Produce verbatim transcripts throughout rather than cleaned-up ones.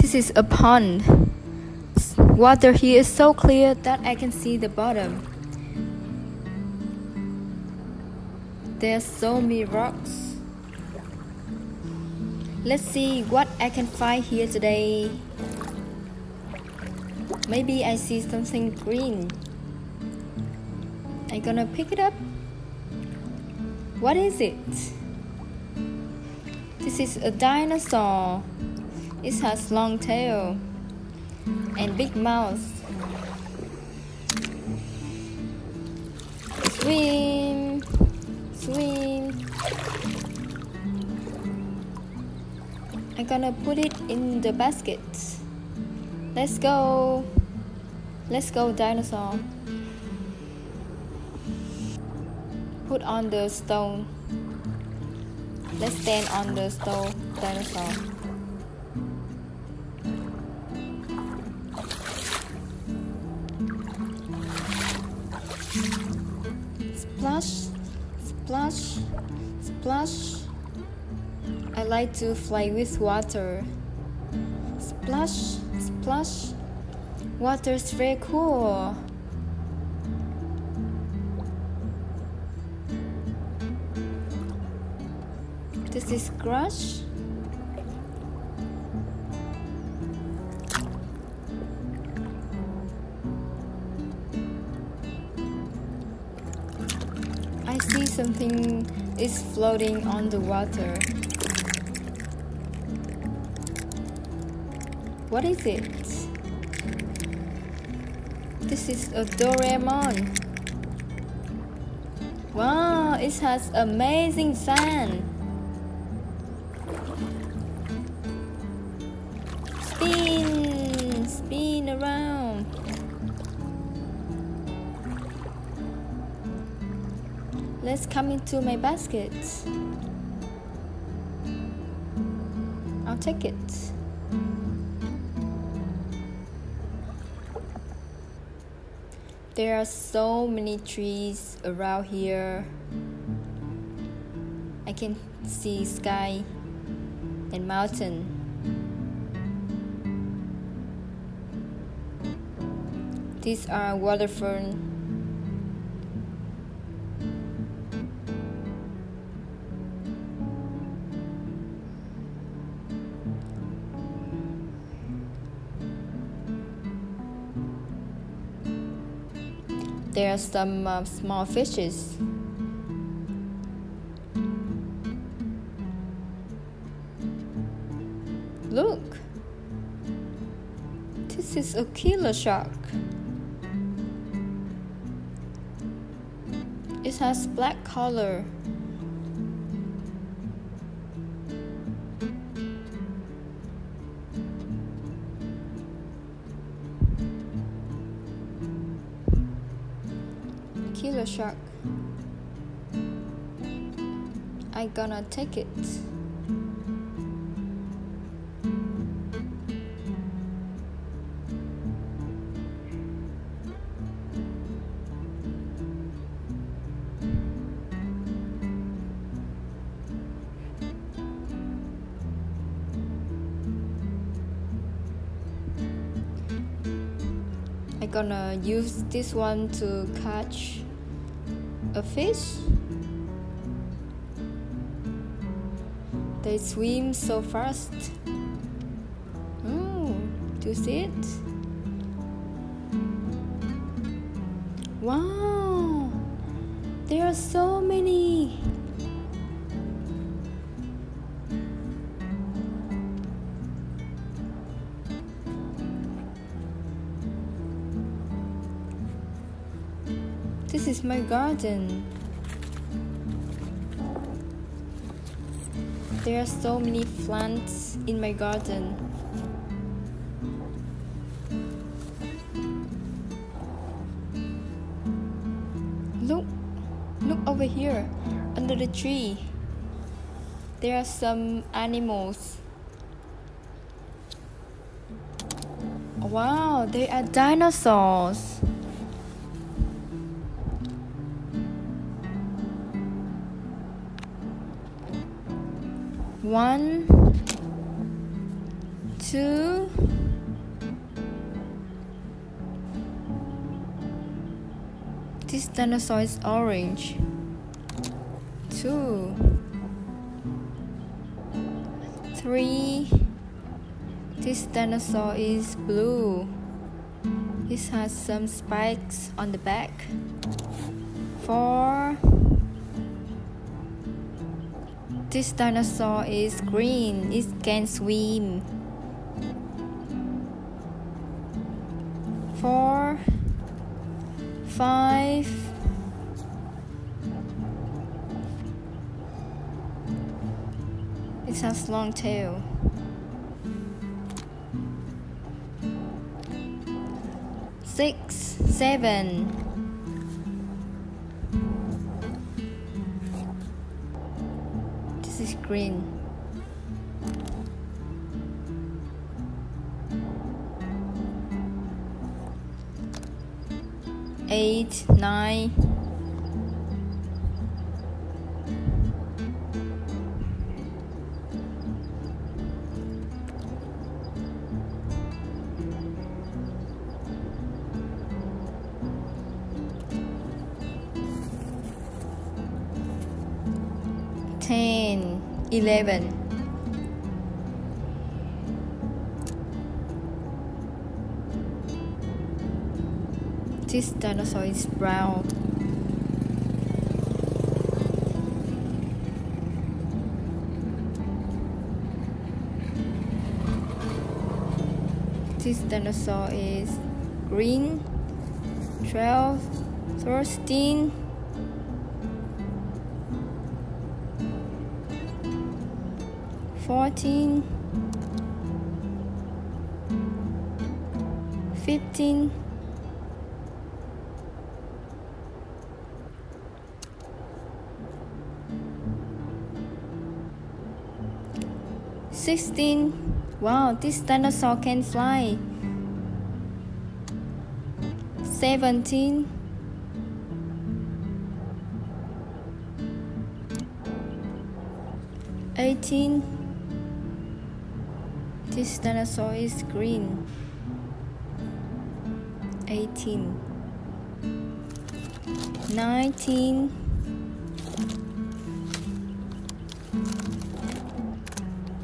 This is a pond. Water here is so clear that I can see the bottom. There's so many rocks. Let's see what I can find here today. Maybe I see something green. I'm gonna pick it up. What is it? This is a dinosaur. It has long tail and big mouth. Swim, swim. I'm gonna put it in the basket. Let's go. Let's go, dinosaur. Put on the stone. Let's stand on the stone, dinosaur. Splash, splash, splash. I like to play with water. Splash, splash. Water's very cool. This is grass. I see something is floating on the water. What is it? This is a Doraemon. Wow, it has amazing sand. Spin, spin around. Let's come into my basket. I'll take it. There are so many trees around here. I can see sky and mountain. These are water fern. There are some uh, small fishes. Look, this is a killer shark. It has black color. Killer shark. I'm gonna take it. Gonna use this one to catch a fish. They swim so fast. Oh, do you see it? Wow, there are so many. This is my garden. There are so many plants in my garden. Look, look over here, under the tree. There are some animals. Wow, they are dinosaurs. One, two, this dinosaur is orange. Two, three, this dinosaur is blue. It has some spikes on the back. Four, this dinosaur is green. It can swim. Four, five, it has long tail. Six, seven. This is green. Eight, nine. Ten, eleven. This dinosaur is brown. This dinosaur is green. Twelve, thirteen. Fourteen, fifteen, sixteen. Wow, this dinosaur can fly. Seventeen, eighteen. This dinosaur is green. Eighteen, nineteen,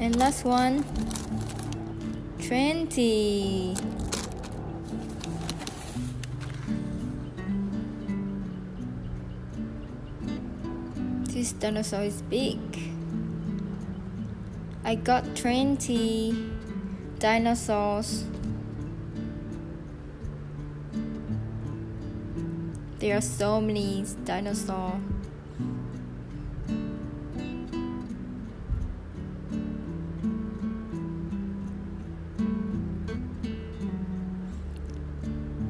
and last one, twenty. This dinosaur is big. I got twenty dinosaurs. There are so many dinosaurs.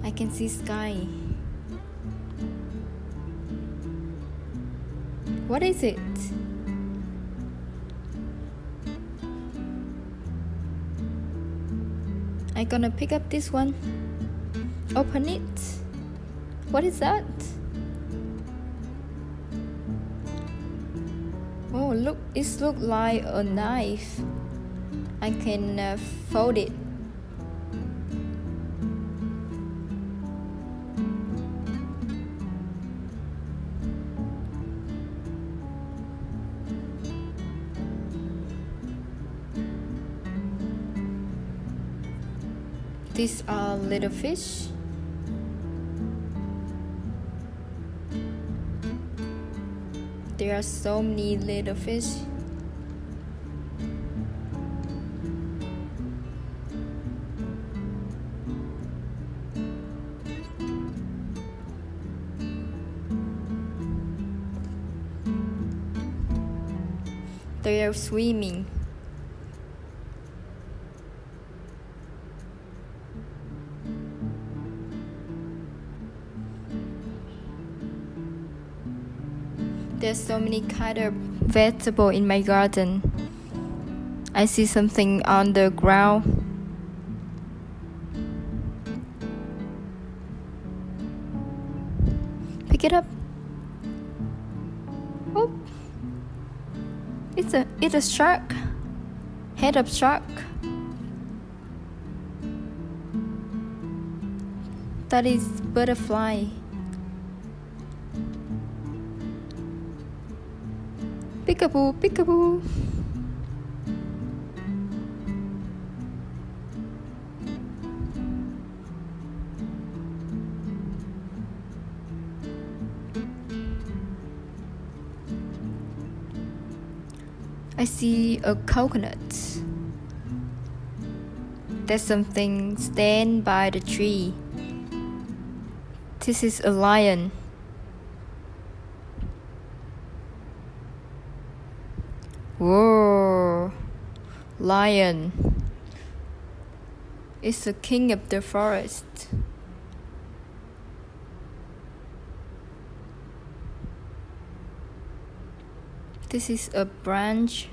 I can see sky. What is it? I'm gonna pick up this one. Open it. What is that? Oh, look, it looks like a knife. I can uh, fold it. These are little fish. There are so many little fish. They are swimming. There's so many kind of vegetable in my garden. I see something on the ground. Pick it up. Oh, it's a it's a shark. Head of shark. that is butterfly. Peekaboo, peekaboo. I see a coconut. There's something standing by the tree. This is a lion. Whoa, lion. It's the king of the forest. This is a branch.